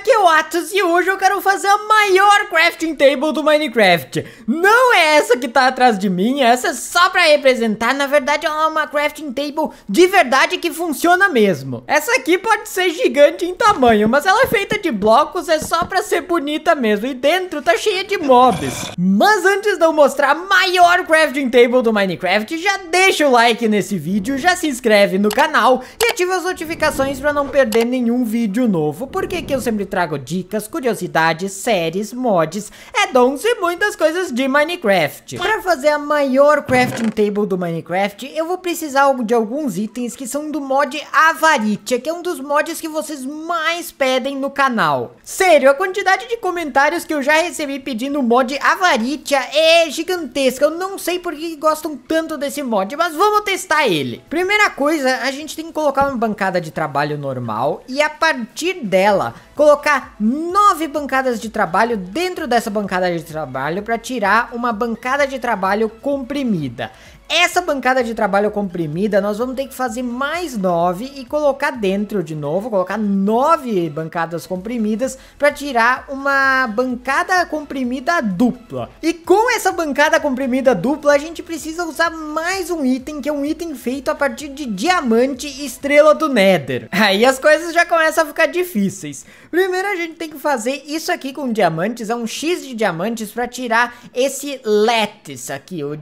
aqui é o Atos e hoje eu quero fazer a maior crafting table do Minecraft. Não é essa que tá atrás de mim, essa é só pra representar, na verdade é uma crafting table de verdade que funciona mesmo. Essa aqui pode ser gigante em tamanho, mas ela é feita de blocos, é só pra ser bonita mesmo e dentro tá cheia de mobs. Mas antes de eu mostrar a maior crafting table do Minecraft, já deixa o like nesse vídeo, já se inscreve no canal e ativa as notificações pra não perder nenhum vídeo novo, porque que eu sempre trago dicas, curiosidades, séries, mods, addons e muitas coisas de Minecraft. Para fazer a maior crafting table do Minecraft, eu vou precisar de alguns itens que são do mod Avaritia, que é um dos mods que vocês mais pedem no canal. Sério, a quantidade de comentários que eu já recebi pedindo o mod Avaritia é gigantesca. Eu não sei por que gostam tanto desse mod, mas vamos testar ele. Primeira coisa, a gente tem que colocar uma bancada de trabalho normal e a partir dela colocar 9 bancadas de trabalho dentro dessa bancada de trabalho para tirar uma bancada de trabalho comprimida. Essa bancada de trabalho comprimida nós vamos ter que fazer mais 9 e colocar dentro de novo, colocar 9 bancadas comprimidas para tirar uma bancada comprimida dupla. E com essa bancada comprimida dupla a gente precisa usar mais um item, que é um item feito a partir de diamante e estrela do Nether. Aí as coisas já começam a ficar difíceis. Primeiro a gente tem que fazer isso aqui com diamantes, é um X de diamantes para tirar esse lattice aqui, o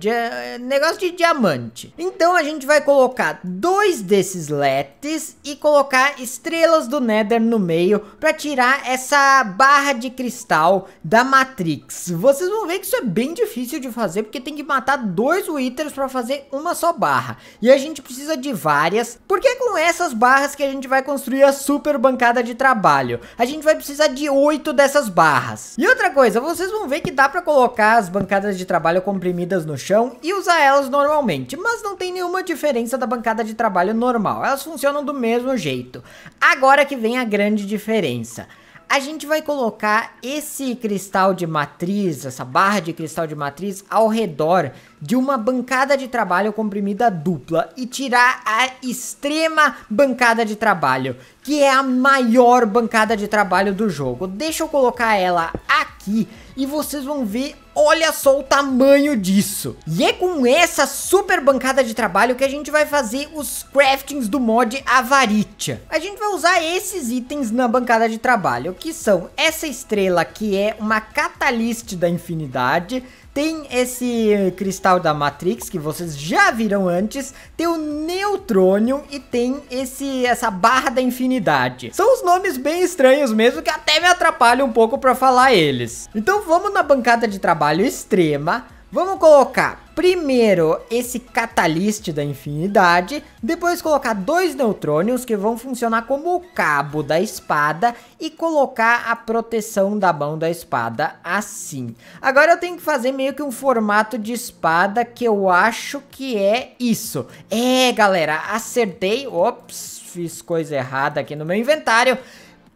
negócio de diamante. Então a gente vai colocar 2 desses lattices e colocar estrelas do Nether no meio para tirar essa barra de cristal da Matrix. Vocês vão ver que isso é bem difícil de fazer porque tem que matar 2 Withers para fazer uma só barra. E a gente precisa de várias, porque é com essas barras que a gente vai construir a super bancada de trabalho. A gente vai precisar de 8 dessas barras. E outra coisa, vocês vão ver que dá para colocar as bancadas de trabalho comprimidas no chão e usar elas no normalmente, mas não tem nenhuma diferença da bancada de trabalho normal, elas funcionam do mesmo jeito. Agora que vem a grande diferença, a gente vai colocar esse cristal de matriz, essa barra de cristal de matriz ao redor de uma bancada de trabalho comprimida dupla e tirar a extrema bancada de trabalho, que é a maior bancada de trabalho do jogo. Deixa eu colocar ela aqui e vocês vão ver, olha só o tamanho disso. E é com essa super bancada de trabalho que a gente vai fazer os craftings do mod Avaritia. A gente vai usar esses itens na bancada de trabalho, que são essa estrela que é uma catalyst da infinidade, tem esse cristal da Matrix que vocês já viram antes, tem o neutrônio e tem essa barra da infinidade. São os nomes bem estranhos mesmo, que até me atrapalha um pouco para falar eles. Então vamos na bancada de trabalho extrema, vamos colocar primeiro esse catalyst da infinidade, depois colocar 2 neutrônios que vão funcionar como o cabo da espada e colocar a proteção da mão da espada assim. Agora eu tenho que fazer meio que um formato de espada, que eu acho que é isso. É, galera, acertei. Ops, fiz coisa errada aqui no meu inventário.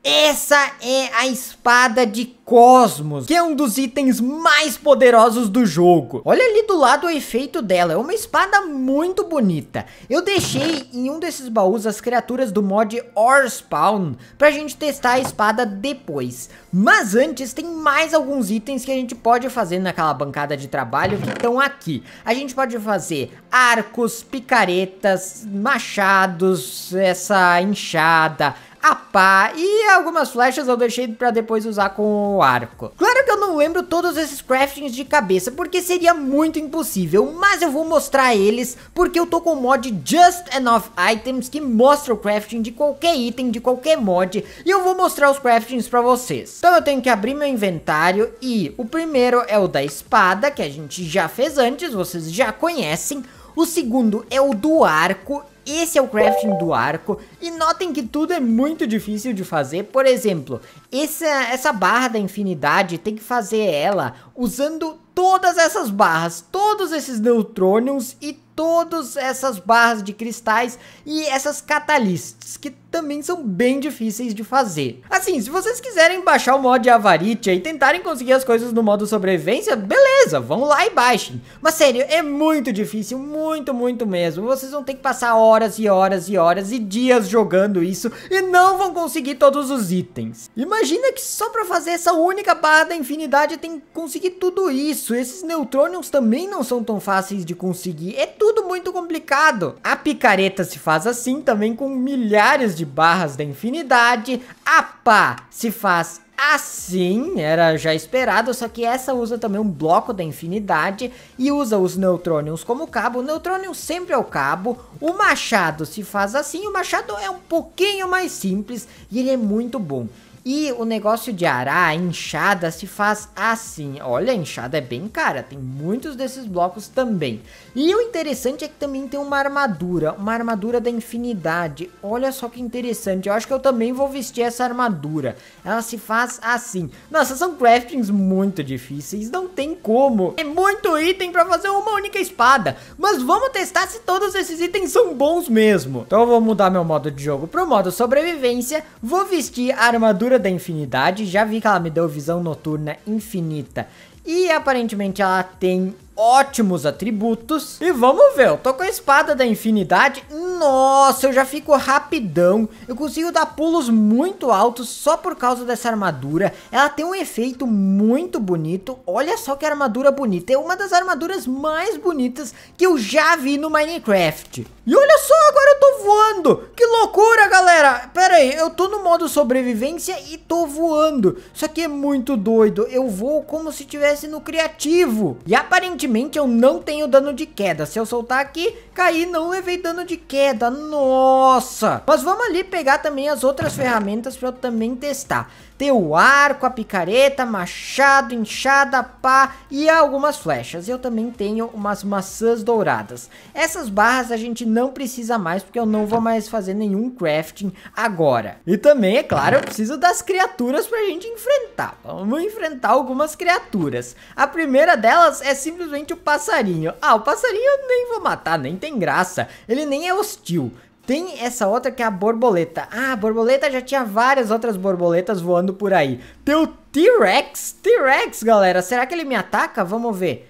Essa é a espada de Cosmos, que é um dos itens mais poderosos do jogo. Olha ali do lado o efeito dela, é uma espada muito bonita. Eu deixei em um desses baús as criaturas do mod Orspawn pra gente testar a espada depois. Mas antes tem mais alguns itens que a gente pode fazer naquela bancada de trabalho que estão aqui. A gente pode fazer arcos, picaretas, machados, essa enxada, a pá e algumas flechas eu deixei pra depois usar com o arco. Claro que eu não lembro todos esses craftings de cabeça, porque seria muito impossível, mas eu vou mostrar eles, porque eu tô com o mod Just Enough Items, que mostra o crafting de qualquer item, de qualquer mod, e eu vou mostrar os craftings pra vocês. Então eu tenho que abrir meu inventário e o primeiro é o da espada, que a gente já fez antes, vocês já conhecem. O segundo é o do arco. Esse é o crafting do arco e notem que tudo é muito difícil de fazer. Por exemplo, essa barra da infinidade tem que fazer ela usando todas essas barras, todos esses neutrônios e todas essas barras de cristais e essas catalysts, que também são bem difíceis de fazer. Assim, se vocês quiserem baixar o mod Avaritia e tentarem conseguir as coisas no modo sobrevivência, beleza, vão lá e baixem. Mas sério, é muito difícil, muito mesmo. Vocês vão ter que passar horas e horas e horas e dias jogando isso e não vão conseguir todos os itens. Imagina que só pra fazer essa única barra da infinidade tem que conseguir tudo isso. Esses neutrônios também não são tão fáceis de conseguir, é tudo muito complicado. A picareta se faz assim também, com milhares de barras da infinidade. A pá se faz assim, era já esperado, só que essa usa também um bloco da infinidade e usa os neutrônios como cabo. O neutrônio sempre é o cabo. O machado se faz assim. O machado é um pouquinho mais simples e ele é muito bom. E o negócio de arar, a enxada, se faz assim. Olha, a enxada é bem cara, tem muitos desses blocos também. E o interessante é que também tem uma armadura da infinidade. Olha só que interessante, eu acho que eu também vou vestir essa armadura. Ela se faz assim. Nossa, são craftings muito difíceis, não tem como. É muito item pra fazer uma única espada. Mas vamos testar se todos esses itens são bons mesmo. Então eu vou mudar meu modo de jogo pro modo sobrevivência. Vou vestir a armadura da infinidade, já vi que ela me deu visão noturna infinita e aparentemente ela tem ótimos atributos. E vamos ver, eu tô com a espada da infinidade. Nossa, eu já fico rapidão. Eu consigo dar pulos muito altos só por causa dessa armadura. Ela tem um efeito muito bonito. Olha só que armadura bonita. É uma das armaduras mais bonitas que eu já vi no Minecraft. E olha só, agora eu tô voando. Que loucura, galera. Pera aí, eu tô no modo sobrevivência e tô voando. Isso aqui é muito doido. Eu voo como se estivesse no criativo. E aparentemente eu não tenho dano de queda. Se eu soltar aqui, cair, não levei dano de queda. Nossa! Mas vamos ali pegar também as outras ferramentas para eu também testar. Tem o arco, a picareta, machado, enxada, pá e algumas flechas. Eu também tenho umas maçãs douradas. Essas barras a gente não precisa mais, porque eu não vou mais fazer nenhum crafting agora. E também, é claro, eu preciso das criaturas pra gente enfrentar. Vamos enfrentar algumas criaturas. A primeira delas é simplesmente o passarinho. Ah, o passarinho eu nem vou matar, nem tem graça. Ele nem é hostil. Tem essa outra que é a borboleta. Ah, a borboleta já tinha várias outras borboletas voando por aí. Tem o T-Rex. T-Rex, galera. Será que ele me ataca? Vamos ver.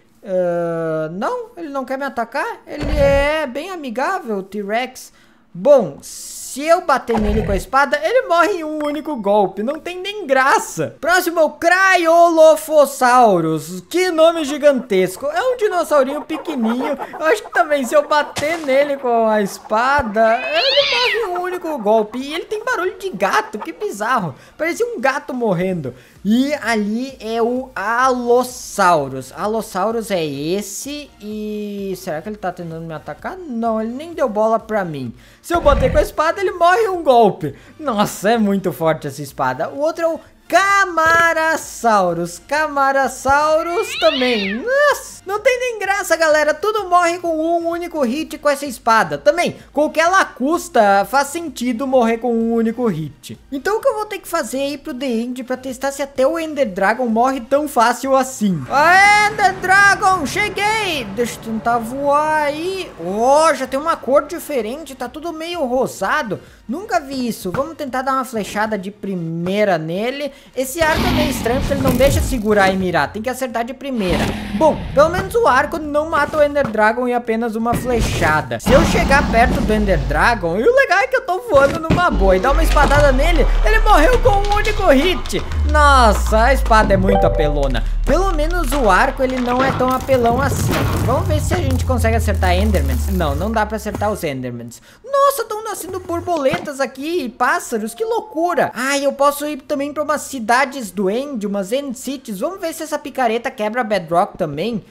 Não, ele não quer me atacar. Ele é bem amigável, o T-Rex. Bom, se eu bater nele com a espada, ele morre em um único golpe. Não tem nem graça. Próximo é o Craiolophosaurus. Que nome gigantesco. É um dinossaurinho pequenininho. Eu acho que também, se eu bater nele com a espada, ele morre em um único golpe. E ele tem barulho de gato. Que bizarro. Parecia um gato morrendo. E ali é o Alossaurus. Alossaurus é esse. E será que ele tá tentando me atacar? Não, ele nem deu bola pra mim. Se eu bater com a espada, ele morre um golpe. Nossa, é muito forte essa espada. O outro é o Camarasaurus. Camarasaurus também. Nossa, não tem nem graça, galera. Tudo morre com um único hit com essa espada. Também, qualquer lacusta faz sentido morrer com um único hit. Então o que eu vou ter que fazer aí pro The End pra testar se até o Ender Dragon morre tão fácil assim. Ah, Ender Dragon, cheguei. Deixa eu tentar voar aí. Oh, já tem uma cor diferente. Tá tudo meio rosado. Nunca vi isso. Vamos tentar dar uma flechada de primeira nele. Esse arco é meio estranho, porque ele não deixa segurar e mirar. Tem que acertar de primeira. Bom, pelo menos o arco não mata o Ender Dragon e apenas uma flechada. Se eu chegar perto do Ender Dragon, e o legal é que eu tô voando numa boa, e dar uma espadada nele, ele morreu com um único hit. Nossa, a espada é muito apelona. Pelo menos o arco, ele não é tão apelão assim. Vamos ver se a gente consegue acertar Endermans. Não, não dá pra acertar os Endermans. Nossa, estão nascendo borboletas aqui e pássaros, que loucura. Ai, eu posso ir também pra umas cidades do End, umas End Cities. Vamos ver se essa picareta quebra Bedrock também.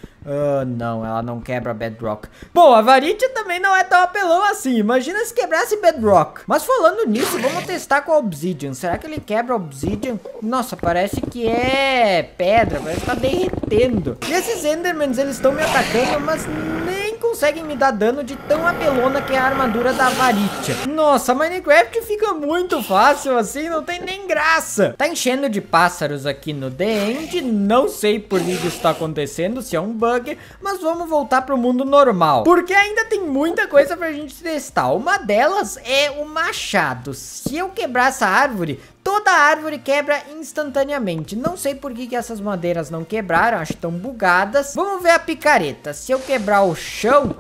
Não, ela não quebra Bedrock. Bom, a Avaritia também não é tão apelão assim. Imagina se quebrasse Bedrock. Mas falando nisso, vamos testar com a Obsidian. Será que ele quebra Obsidian? Nossa, parece que é pedra, parece que tá derretendo. E esses Endermans, eles estão me atacando, mas nem conseguem me dar dano de tão apelona que é a armadura da Avaritia. Nossa, Minecraft fica muito fácil assim, não tem nem graça. Tá enchendo de pássaros aqui no The End. Não sei por que isso está acontecendo, se é um bug, mas vamos voltar pro mundo normal, porque ainda tem muita coisa pra gente testar. Uma delas é o machado. Se eu quebrar essa árvore, toda a árvore quebra instantaneamente. Não sei por que essas madeiras não quebraram, acho que estão bugadas. Vamos ver a picareta. Se eu quebrar o chão,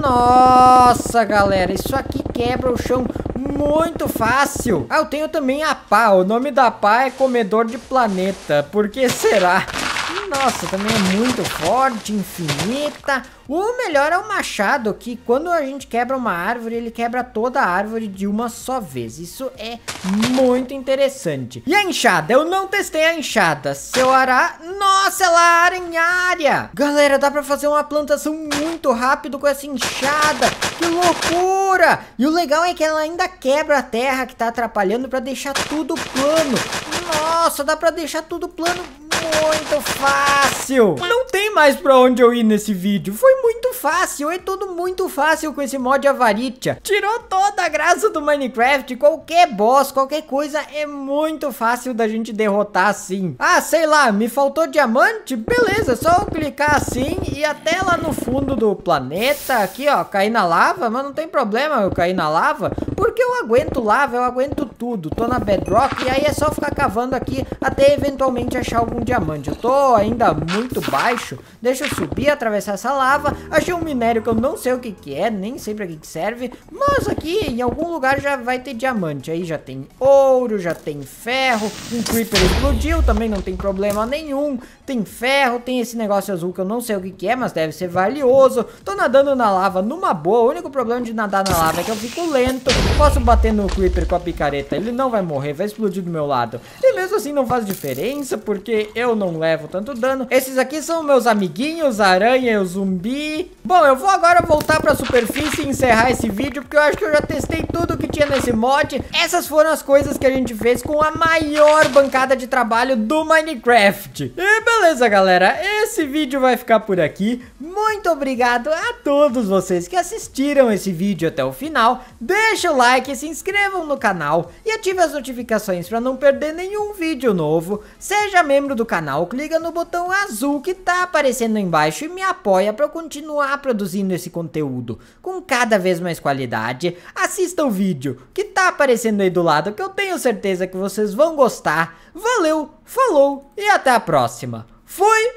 nossa, galera, isso aqui quebra o chão muito fácil. Ah, eu tenho também a pá. O nome da pá é comedor de planeta. Por que será? Nossa, também é muito forte, infinita. O melhor é o machado, que quando a gente quebra uma árvore, ele quebra toda a árvore de uma só vez. Isso é muito interessante. E a enxada? Eu não testei a enxada. Se eu arar... Nossa, ela aranha! Galera, dá pra fazer uma plantação muito rápido com essa enxada. Que loucura! E o legal é que ela ainda quebra a terra que tá atrapalhando pra deixar tudo plano. Nossa, dá pra deixar tudo plano muito fácil. Não tem mais pra onde eu ir nesse vídeo. Foi muito fácil, é tudo muito fácil com esse mod Avaritia. Tirou toda a graça do Minecraft. Qualquer boss, qualquer coisa é muito fácil da gente derrotar assim. Ah, sei lá, me faltou diamante? Beleza, é só eu clicar assim e até lá no fundo do planeta. Aqui ó, cair na lava, mas não tem problema eu cair na lava, porque eu aguento lava, eu aguento tudo. Tô na Bedrock e aí é só ficar cavando aqui até eventualmente achar algum diamante. Eu tô ainda muito baixo. Deixa eu subir, atravessar essa lava. Achei um minério que eu não sei o que que é, nem sei pra que que serve, mas aqui em algum lugar já vai ter diamante. Aí já tem ouro, já tem ferro. Um creeper explodiu, também não tem problema nenhum. Tem ferro, tem esse negócio azul que eu não sei o que que é, mas deve ser valioso. Tô nadando na lava numa boa. O único problema de nadar na lava é que eu fico lento. Posso bater no creeper com a picareta, ele não vai morrer, vai explodir do meu lado. E mesmo assim não faz diferença, porque eu não levo tanto dano. Esses aqui são meus amiguinhos, a aranha e o zumbi. Bom, eu vou agora voltar pra superfície e encerrar esse vídeo, porque eu acho que eu já testei tudo que tinha nesse mod. Essas foram as coisas que a gente fez com a maior bancada de trabalho do Minecraft. E beleza, galera, esse vídeo vai ficar por aqui. Muito obrigado a todos vocês que assistiram esse vídeo até o final. Deixa o like, se inscrevam no canal e ative as notificações pra não perder nenhum vídeo novo. Seja membro do canal, clica no botão azul que tá aparecendo embaixo e me apoia para eu continuar produzindo esse conteúdo com cada vez mais qualidade. Assista o vídeo que tá aparecendo aí do lado, que eu tenho certeza que vocês vão gostar. Valeu, falou e até a próxima. Fui!